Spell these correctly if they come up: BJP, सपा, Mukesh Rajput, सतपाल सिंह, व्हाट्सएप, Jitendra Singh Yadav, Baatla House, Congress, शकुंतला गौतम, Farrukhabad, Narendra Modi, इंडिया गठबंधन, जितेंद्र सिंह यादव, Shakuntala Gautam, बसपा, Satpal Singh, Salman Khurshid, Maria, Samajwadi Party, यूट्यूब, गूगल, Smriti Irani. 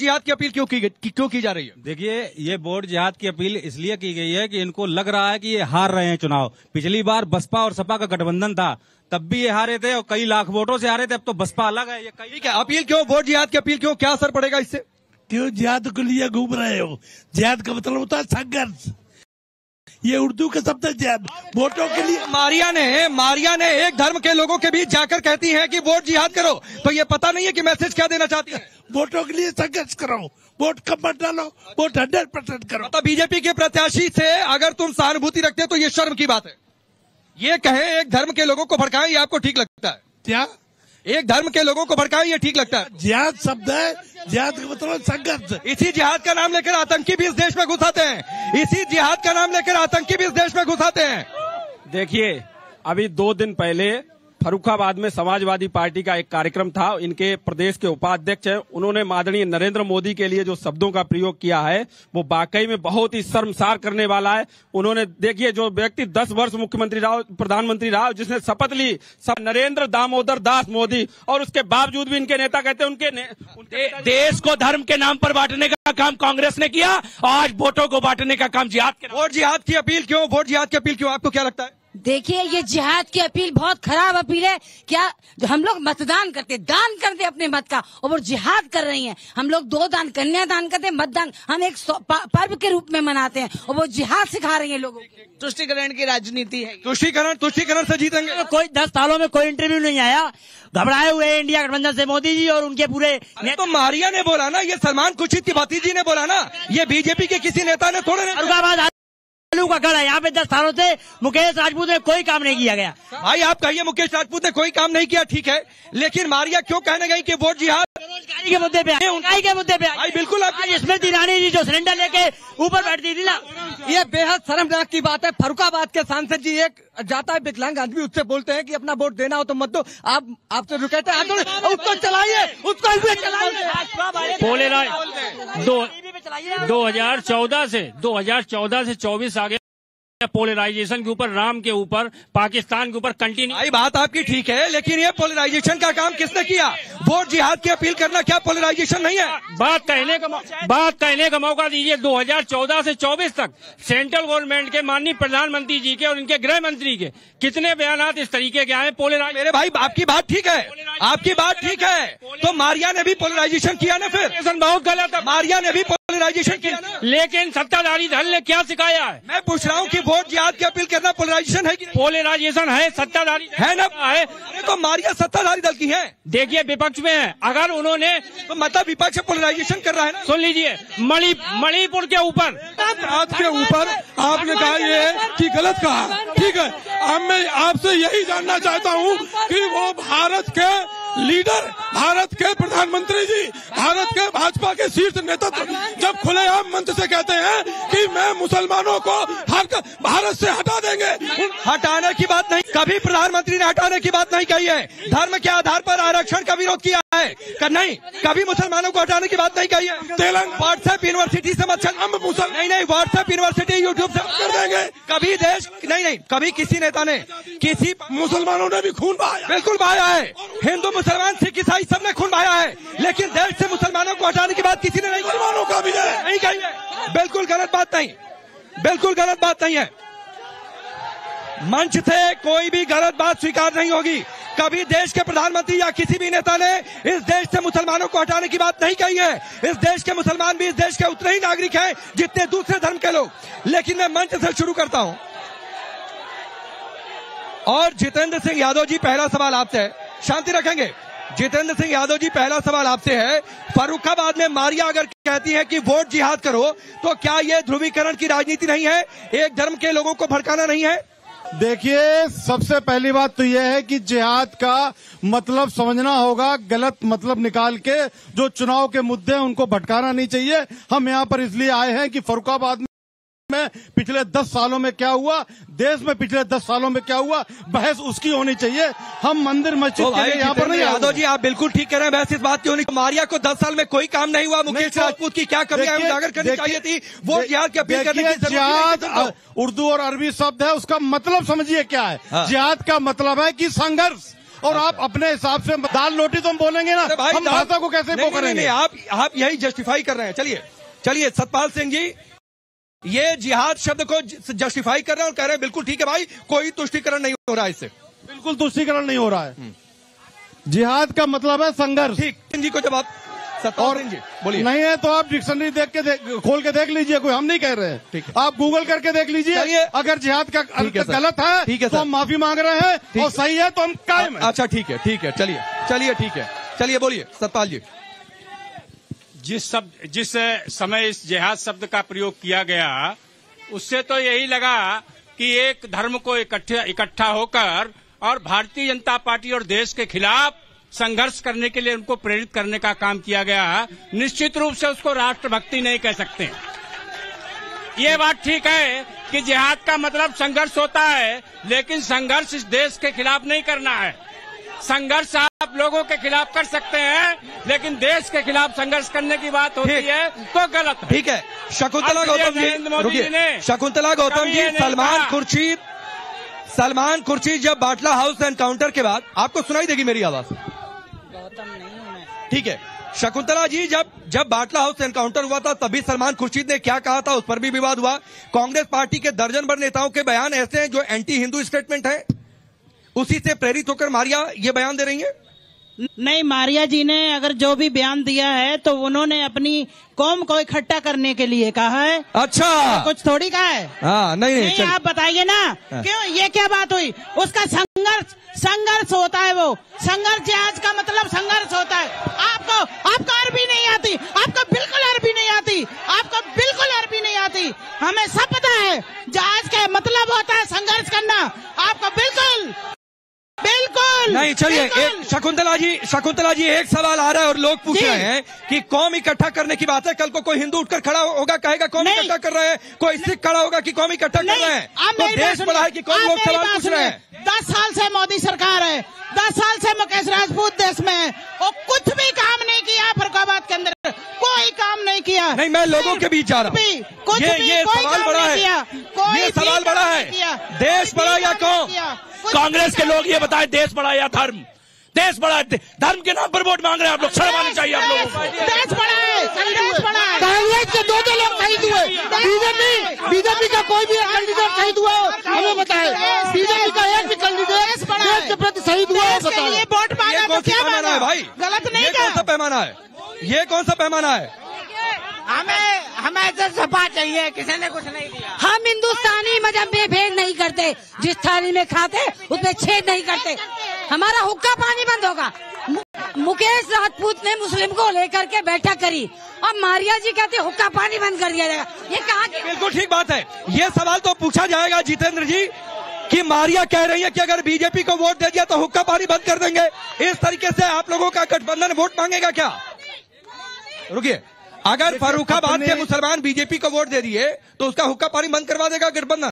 जिहाद की अपील क्यों की जा रही है? देखिए, ये बोर्ड जिहाद की अपील इसलिए की गई है कि इनको लग रहा है कि ये हार रहे हैं चुनाव। पिछली बार बसपा और सपा का गठबंधन था, तब भी ये हारे थे और कई लाख वोटों से हारे थे। अब तो बसपा अलग है, ये कई क्या अपील क्यों, बोर्ड जिहाद की अपील क्यों, क्या असर पड़ेगा इससे? क्यों जिहाद के लिए घूम रहे हो? जिहाद का मतलब होता है संघर्ष, ये उर्दू के शब्द है जिहाद। वोटों के लिए मारिया ने एक धर्म के लोगों के बीच जाकर कहती है कि वोट जिहाद करो, तो ये पता नहीं है कि मैसेज क्या देना चाहती है? वोटों के लिए संघर्ष करो, वोट कम मत डालो, वोट 100% करो। मतलब बीजेपी के प्रत्याशी से अगर तुम सहानुभूति रखते हो तो ये शर्म की बात है। ये कहे एक धर्म के लोगों को भड़काएं, ये आपको ठीक लगता है? क्या एक धर्म के लोगों को भड़काएं ये ठीक लगता है? जिहाद शब्द है, जिहाद का मतलब संघर्ष। इसी जिहाद का नाम लेकर आतंकी भी इस देश में घुसाते हैं, देखिए, अभी 2 दिन पहले फर्रुखाबाद में समाजवादी पार्टी का एक कार्यक्रम था। इनके प्रदेश के उपाध्यक्ष हैं, उन्होंने माननीय नरेंद्र मोदी के लिए जो शब्दों का प्रयोग किया है वो वाकई में बहुत ही शर्मसार करने वाला है। उन्होंने, देखिए, जो व्यक्ति 10 वर्ष प्रधानमंत्री रहा, जिसने शपथ ली नरेंद्र दामोदर दास मोदी, और उसके बावजूद भी इनके नेता कहते हैं उनके देश को धर्म के नाम पर बांटने का काम कांग्रेस ने किया, आज वोटों को बांटने का काम वोट जिहाद की अपील क्यों? आपको क्या लगता है? देखिए, ये जिहाद की अपील बहुत खराब अपील है। क्या हम लोग मतदान करते, दान करते अपने मत का, और वो जिहाद कर रही हैं। हम लोग 2 दान, कन्यादान करते, मतदान हम एक पर्व के रूप में मनाते हैं, और वो जिहाद सिखा रही है लोगों को। तुष्टिकरण की राजनीति है, तुष्टिकरण से जीतेंगे। कोई 10 सालों में कोई इंटरव्यू नहीं आया, घबराए हुए इंडिया गठबंधन से मोदी जी और उनके पूरे। तो मारिया ने बोला ना, ये सलमान खुर्शीद की भतीजी ने बोला ना, ये बीजेपी के किसी नेता ने थोड़ा का गढ़ है। यहाँ पे 10 सालों से मुकेश राजपूत ने कोई काम नहीं किया गया। भाई, आप कहिए मुकेश राजपूत ने कोई काम नहीं किया, ठीक है, लेकिन मारिया क्यों कहने गई कि वोट जिहाद? बेरोजगारी के मुद्दे पे, उठाई के मुद्दे पे भाई, बिल्कुल। आप स्मृति ईरानी जी जो सिलेंडर लेके ऊपर बैठती थी ना, ये बेहद शर्मनाक की बात है। फर्रुखाबाद के सांसद जी, एक जाता है विकलांग आदमी, उससे बोलते हैं कि अपना वोट देना हो तो मत दो। आप आपसे रुकते हैं, उसको चलाइए, उसको 2014 से 24 आगे पोलराइजेशन के ऊपर, राम के ऊपर, पाकिस्तान के ऊपर कंटिन्यू। भाई, बात आपकी ठीक है, लेकिन ये पोलराइजेशन का काम किसने किया? वोट जिहाद की अपील करना क्या पोलराइजेशन नहीं है? बात कहने का मौका दीजिए। 2014 से 24 तक सेंट्रल गवर्नमेंट के माननीय प्रधानमंत्री जी के और इनके गृह मंत्री के कितने बयान इस तरीके के आए पोलराइज। मेरे भाई, आपकी बात ठीक है, तो मारिया ने भी पोलराइजेशन किया ना, फिर बहुत गलत है। मारिया ने भी पोलराइजेशन किया, लेकिन सत्ताधारी दल ने क्या सिखाया है? मैं पूछ रहा हूँ कि वोट जिहाद की अपील करना पोलराइजेशन है कि नहीं? पोलराइजेशन है, सत्ताधारी है ना है। अरे तो मारिया सत्ताधारी दल की है, देखिए, विपक्ष में है। अगर उन्होंने तो मतलब विपक्ष पोलराइजेशन कर रहा है ना। सुन लीजिए, मणिपुर के ऊपर, रात के ऊपर आपने कहा ये कि गलत कहा, ठीक है। अब मैं आपसे यही जानना चाहता हूँ कि वो भारत के लीडर, भारत के प्रधानमंत्री जी, भारत के भाजपा के शीर्ष नेतृत्व जब खुलेआम मंच से कहते हैं कि मैं मुसलमानों को भारत से हटा देंगे, हटाने की बात नहीं, कभी प्रधानमंत्री ने हटाने की बात नहीं कही है। धर्म के आधार पर आरक्षण का विरोध किया है कर नहीं, कभी मुसलमानों को हटाने की बात नहीं कही है। तेलंगाना व्हाट्सएप यूनिवर्सिटी से मत, नहीं, व्हाट्सएप यूनिवर्सिटी यूट्यूब से कर देंगे, कभी देश नहीं, कभी किसी नेता ने, किसी मुसलमानों ने भी खून बहाया, बिल्कुल बहाया है। हिंदू, मुसलमान, सिख, ईसाई सबने खून बहाया है, लेकिन देश से मुसलमानों को हटाने की बात किसी ने नहीं, मुसलमानों का भी नहीं कही है। बिल्कुल गलत बात नहीं है। मंच से कोई भी गलत बात स्वीकार नहीं होगी। कभी देश के प्रधानमंत्री या किसी भी नेता ने इस देश से मुसलमानों को हटाने की बात नहीं कही है। इस देश के मुसलमान भी इस देश के उतने ही नागरिक हैं जितने दूसरे धर्म के लोग। लेकिन मैं मंच से शुरू करता हूं, और जितेंद्र सिंह यादव जी, पहला सवाल आपसे है, शांति रखेंगे। जितेंद्र सिंह यादव जी, पहला सवाल आपसे है, फर्रुखाबाद में मारिया अगर कहती है कि वोट जिहाद करो, तो क्या यह ध्रुवीकरण की राजनीति नहीं है? एक धर्म के लोगों को भड़काना नहीं है? देखिए, सबसे पहली बात तो यह है कि जिहाद का मतलब समझना होगा, गलत मतलब निकाल के जो चुनाव के मुद्दे हैं उनको भटकाना नहीं चाहिए। हम यहाँ पर इसलिए आए हैं कि फर्रुखाबाद में पिछले 10 सालों में क्या हुआ, देश में पिछले 10 सालों में क्या हुआ, बहस उसकी होनी चाहिए। हम मंदिर मस्जिद के लिए यहाँ पर नहीं। यादव जी, आप बिल्कुल ठीक कह रहे हैं, बहस इस बात की होनी। मारिया को 10 साल में कोई काम नहीं हुआ। मुकेश राजपूत की क्या कमियां उजागर करनी चाहिए थी? वो जिहाद की अपील करने की जरूरत नहीं। उर्दू और अरबी शब्द है, उसका मतलब समझिए क्या है। जिहाद का मतलब है कि संघर्ष, और आप अपने हिसाब से दाल रोटी तो हम बोलेंगे ना, हम भाषा को कैसे वो करेंगे? आप यही जस्टिफाई कर रहे हैं। चलिए चलिए, सतपाल सिंह जी ये जिहाद शब्द को जस्टिफाई कर रहे हैं और कह रहे हैं बिल्कुल ठीक है भाई, कोई तुष्टिकरण नहीं हो रहा है, इससे बिल्कुल तुष्टिकरण नहीं हो रहा है। जिहाद का मतलब है संघर्ष। ठीक सिंह जी को जब आप और बोलिए नहीं है तो आप डिक्शनरी देख के खोल के देख लीजिए, कोई हम नहीं कह रहे हैं, आप गूगल करके देख लीजिए। अगर जिहाद का अर्थ गलत है तो हम माफी मांग रहे हैं और सही है तो हम कायम है। अच्छा ठीक है ठीक है, चलिए चलिए ठीक है, चलिए बोलिए सतपाल जी। जिस समय इस जिहाद शब्द का प्रयोग किया गया उससे तो यही लगा कि एक धर्म को इकट्ठा होकर और भारतीय जनता पार्टी और देश के खिलाफ संघर्ष करने के लिए उनको प्रेरित करने का काम किया गया। निश्चित रूप से उसको राष्ट्रभक्ति नहीं कह सकते। ये बात ठीक है कि जिहाद का मतलब संघर्ष होता है, लेकिन संघर्ष इस देश के खिलाफ नहीं करना है। संघर्ष आप लोगों के खिलाफ कर सकते हैं, लेकिन देश के खिलाफ संघर्ष करने की बात होती है तो गलत है। ठीक है, शकुंतला गौतम जी, नरेंद्र मोदी जी ने, शकुंतला गौतम जी, सलमान खुर्शीद जब बाटला हाउस एनकाउंटर के बाद, आपको सुनाई देगी मेरी आवाज? ठीक है, शकुंतला जी जब बाटला हाउस एनकाउंटर हुआ था तभी सलमान खुर्शीद ने क्या कहा था उस पर भी विवाद हुआ। कांग्रेस पार्टी के दर्जन भर नेताओं के बयान ऐसे हैं जो एंटी हिंदू स्टेटमेंट है, उसी से प्रेरित होकर मारिया ये बयान दे रही है। नहीं, मारिया जी ने अगर जो भी बयान दिया है तो उन्होंने अपनी कौम को इकट्ठा करने के लिए कहा है। अच्छा, कुछ थोड़ी कहा है। नहीं आप बताइए ना, क्यों ये क्या बात हुई? उसका संघर्ष होता है, वो संघर्ष आज का मतलब संघर्ष होता है। आपको अरबी नहीं आती, आपको बिल्कुल अरबी नहीं आती, आपको बिल्कुल अरबी नहीं आती, हमें सब पता है। जहाज का मतलब होता है संघर्ष करना, आपको बिल्कुल बिल्कुल नहीं। चलिए शकुंतला जी एक सवाल आ रहा है और लोग पूछ रहे हैं कि कौम इकट्ठा करने की बात है, कल को कोई हिंदू उठकर खड़ा होगा कहेगा कौम इकट्ठा कर रहे हैं, कोई सिख खड़ा होगा कि कौम इकट्ठा कर रहे हैं, तो देश भला है कि कौन लोग सवाल पूछ रहे हैं। 10 साल से मोदी सरकार है, 10 साल से मुकेश राजपूत देश में है और कुछ भी काम नहीं किया। फर्रुखाबाद के अंदर कोई काम नहीं किया। नहीं, मैं लोगों के बीच जा रहा हूँ, ये सवाल बड़ा है, ये सवाल बड़ा है। देश बड़ा या कौम? कांग्रेस के लोग ये बताएं देश बड़ा या धर्म? देश बड़ा है, धर्म के नाम पर वोट मांग रहे हैं आप लोग, शर्म आनी चाहिए आप लोगों को। देश बड़ा है, कांग्रेस के दो लोग शहीद हुए, बीजेपी का कोई भी कैंडिडेट शहीद हुआ हमें बताएं, बीजेपी का एक भी कैंडिडेट देश के प्रति शहीद हुआ बताएं। वोट मांगा तो क्या पैमाना है भाई? गलत नहीं, कौन सा पैमाना है ये? कौन सा पैमाना है? हमें जब सफा चाहिए, किसी ने कुछ नहीं दिया। हम हिंदुस्तानी मजहब में भेद नहीं करते, जिस थाली में खाते उसमें छेद नहीं करते। हमारा हुक्का पानी बंद होगा। मुकेश राजपूत ने मुस्लिम को लेकर के बैठक करी, अब मारिया जी कहते हुक्का पानी बंद कर दिया जाएगा, ये कहा कि बिल्कुल ठीक बात है। ये सवाल तो पूछा जाएगा जितेंद्र जी कि मारिया कह रही है कि अगर बीजेपी को वोट दे दिया तो हुक्का पानी बंद कर देंगे, इस तरीके से आप लोगों का गठबंधन वोट मांगेगा क्या? रुकिए, अगर फर्रुखाबाद के मुसलमान बीजेपी को वोट दे दिए तो उसका हुक्का पानी बंद करवा देगा गठबंधन?